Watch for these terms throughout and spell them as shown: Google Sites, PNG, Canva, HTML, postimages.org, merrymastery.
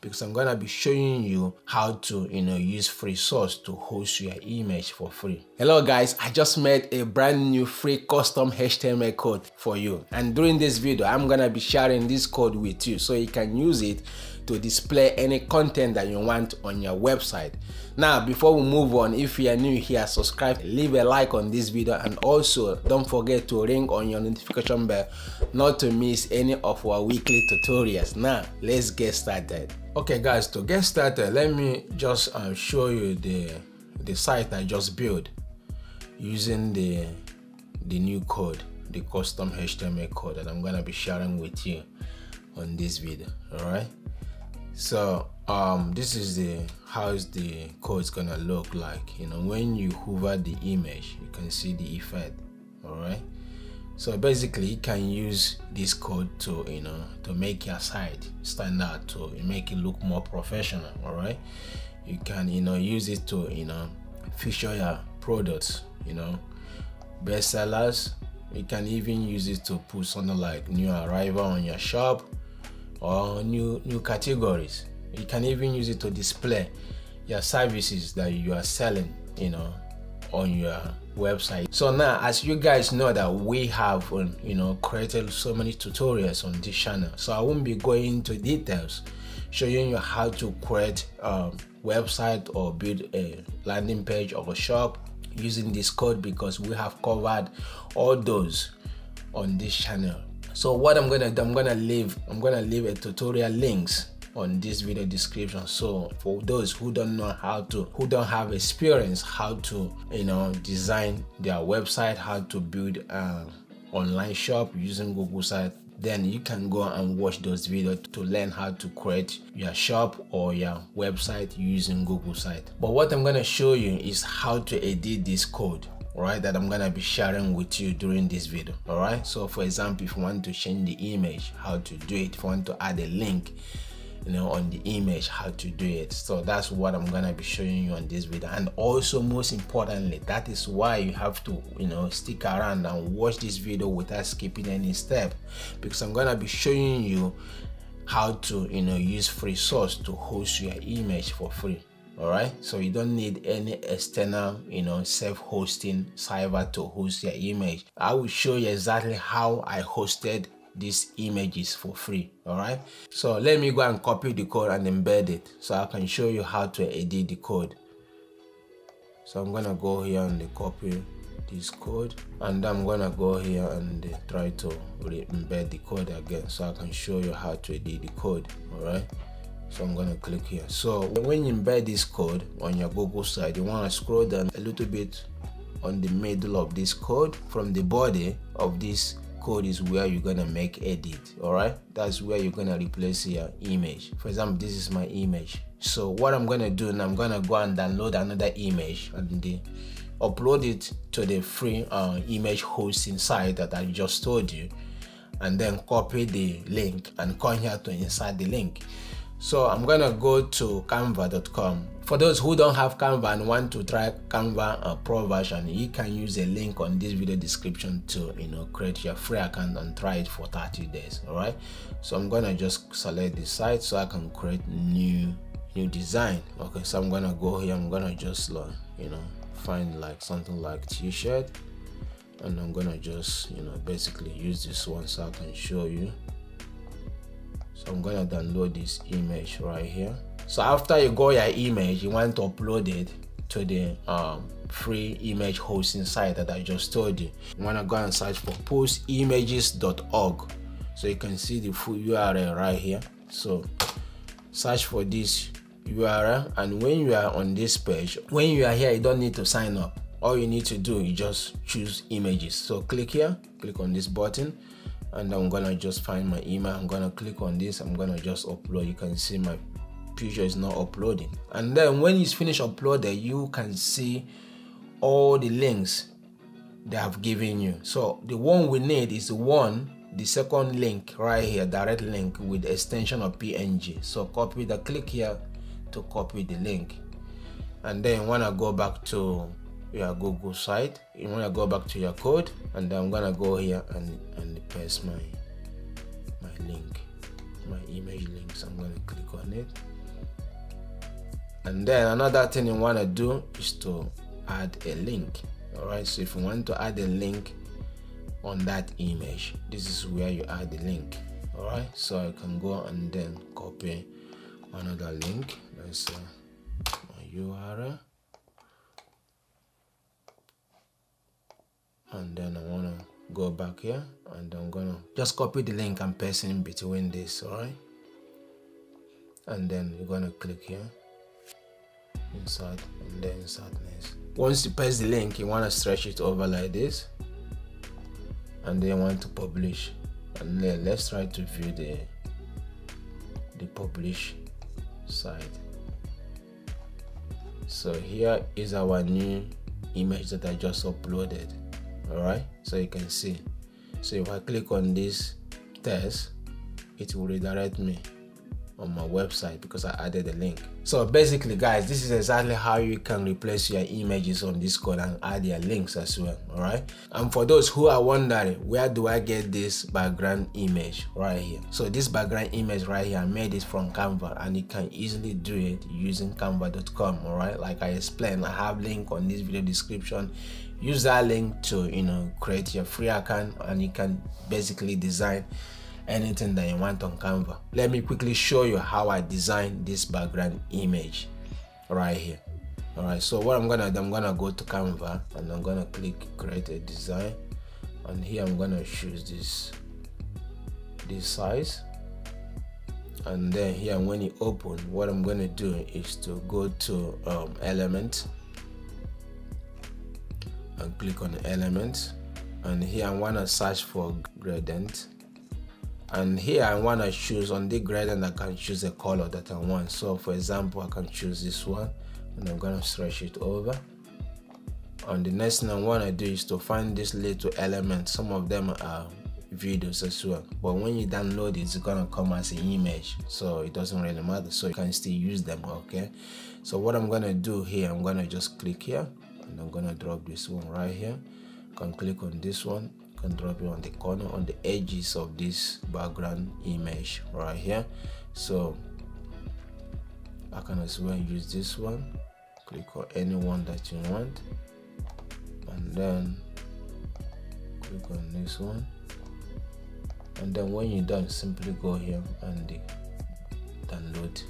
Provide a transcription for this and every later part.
because I'm going to be showing you how to, use free source to host your image for free. Hello guys, I just made a brand new free custom HTML code for you. And during this video, I'm going to be sharing this code with you so you can use it to display any content that you want on your website. Now, before we move on, if you are new here, subscribe, leave a like on this video, and also don't forget to ring on your notification bell not to miss any of our weekly tutorials. Now, let's get started. Okay guys, to get started, let me just show you the site I just built using the new code, the custom HTML code that I'm gonna be sharing with you on this video. All right. So this is how the code is gonna look like. When you hover the image, you can see the effect. All right. So basically, you can use this code to to make your site stand out, to make it look more professional. All right. You can use it to feature your products. Best sellers. You can even use it to put something like new arrival on your shop, or new categories. You can even use it to display your services that you are selling, on your website. So now, as you guys know, that we have created so many tutorials on this channel, so I won't be going into details showing you how to create a website or build a landing page or a shop using this code, because we have covered all those on this channel. So what I'm gonna do, I'm gonna leave a tutorial links on this video description. So for those who don't know how to, who don't have experience how to design their website, how to build an online shop using Google Sites, then you can go and watch those videos to learn how to create your shop or your website using Google Sites. But what I'm gonna show you is how to edit this code, right, that I'm gonna be sharing with you during this video. All right. So for example, if you want to change the image, how to do it. If you want to add a link, on the image, how to do it. So that's what I'm gonna be showing you on this video. And also, most importantly, that is why you have to stick around and watch this video without skipping any step, because I'm gonna be showing you how to use free source to host your image for free. All right, so you don't need any external self-hosting server to host your image. I will show you exactly how I hosted these images for free. All right, so let me go and copy the code and embed it so I can show you how to edit the code. So I'm gonna go here and copy this code, and I'm gonna go here and try to re-embed the code again so I can show you how to edit the code. All right, so I'm gonna click here. So when you embed this code on your Google site, you want to scroll down a little bit on the middle of this code. From the body of this code is where you're gonna make edit. All right, that's where you're gonna replace your image. For example, this is my image. So what I'm gonna do, and I'm gonna go and download another image and upload it to the free image hosting site that I just told you, and then copy the link and come here to insert the link. So I'm gonna go to canva.com. For those who don't have Canva and want to try Canva Pro version, you can use a link on this video description to create your free account and try it for 30 days. All right, so I'm gonna just select the site so I can create new design. Okay, so I'm gonna go here, I'm gonna just find like something like t-shirt, and I'm gonna just basically use this one so I can show you. So I'm gonna download this image right here. So after you got your image, you want to upload it to the free image hosting site that I just told you. You wanna go and search for postimages.org. So you can see the full URL right here. So search for this URL, and when you are on this page, when you are here, you don't need to sign up. All you need to do is just choose images. So click here, click on this button, and I'm gonna just find my email. I'm gonna click on this, I'm gonna just upload. You can see my picture is not uploading, and then when it's finished uploaded, you can see all the links they have given you. So the one we need is the second link right here, direct link with extension of PNG. So copy the, click here to copy the link, and then when I go back to your Google site, you want to go back to your code, and I'm gonna go here and paste my image links. I'm gonna click on it, And then another thing you want to do is to add a link. All right, so if you want to add a link on that image, this is where you add the link. All right, so I can go and then copy another link. Let's say my URL, and then I want to go back here and I'm gonna just copy the link and paste in between this. All right, and then you're gonna click here, insert, and then insert next. Once you paste the link, you want to stretch it over like this, and then you want to publish. And then let's try to view the publish side. So here is our new image that I just uploaded. All right, so you can see. So if I click on this test, it will redirect me on my website because I added a link. So basically, guys, this is exactly how you can replace your images on Discord and add your links as well. All right, and for those who are wondering, where do I get this background image right here? So this background image right here, I made it from Canva, and you can easily do it using canva.com. all right, like I explained, I have link on this video description. Use that link to, you know, create your free account, and you can basically design anything that you want on Canva. Let me quickly show you how I designed this background image right here. All right, so what I'm gonna do, I'm gonna go to Canva and I'm gonna click create a design, and here I'm gonna choose this size, and then here when you open, what I'm gonna do is to go to element and click on element, and here I want to search for gradient. And here I want to choose on the gradient, I can choose a color that I want. So for example, I can choose this one, and I'm going to stretch it over. And the next thing I want to do is to find this little element. Some of them are videos as well, but when you download it, it's going to come as an image, so it doesn't really matter, so you can still use them. Okay, so what I'm going to do here, I'm going to just click here, and I'm going to drop this one right here. I can click on this one, can drop it on the corner, on the edges of this background image right here. So I can as well use this one. Click on any one that you want, and then click on this one, and then when you're done, simply go here and download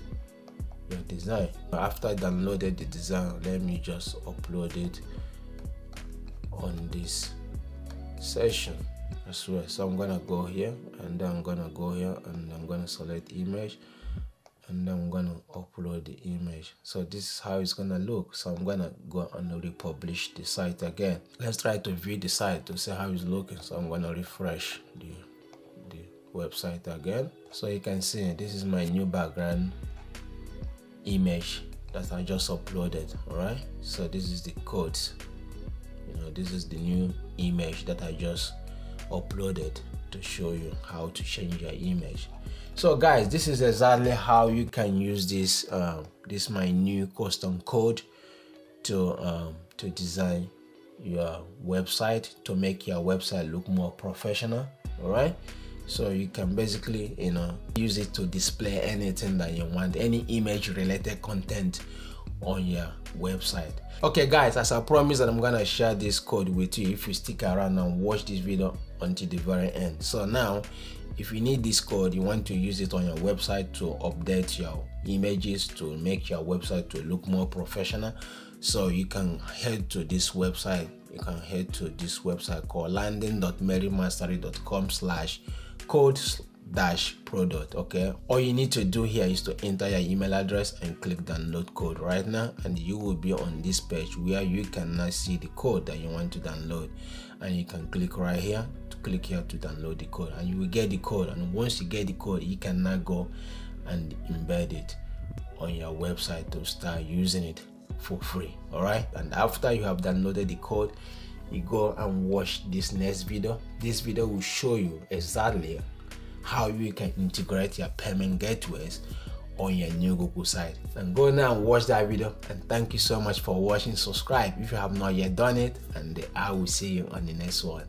your design. After I downloaded the design, let me just upload it on this session as well. So I'm gonna go here, and then I'm gonna go here, and I'm gonna select image, and then I'm gonna upload the image. So this is how it's gonna look. So I'm gonna go and republish the site again. Let's try to view the site to see how it's looking. So I'm gonna refresh the website again. So you can see this is my new background image that I just uploaded. All right, so this is the code. You know, this is the new image that I just uploaded to show you how to change your image. So guys, this is exactly how you can use this this my new custom code to design your website, to make your website look more professional. All right, so you can basically, you know, use it to display anything that you want, any image related content on your website. Okay guys, as I promised, that I'm gonna share this code with you if you stick around and watch this video until the very end. So now, if you need this code, you want to use it on your website to update your images, to make your website to look more professional, so you can head to this website. You can head to this website called landing.merrymastery.com/code-product. Okay, all you need to do here is to enter your email address and click download code right now, and you will be on this page where you can now see the code that you want to download, and you can click right here to click here to download the code, and you will get the code. And once you get the code, you can now go and embed it on your website to start using it for free. All right, and after you have downloaded the code, you go and watch this next video. This video will show you exactly how you can integrate your payment gateways on your new Google site. And go now and watch that video, and thank you so much for watching. Subscribe if you have not yet done it, and I will see you on the next one.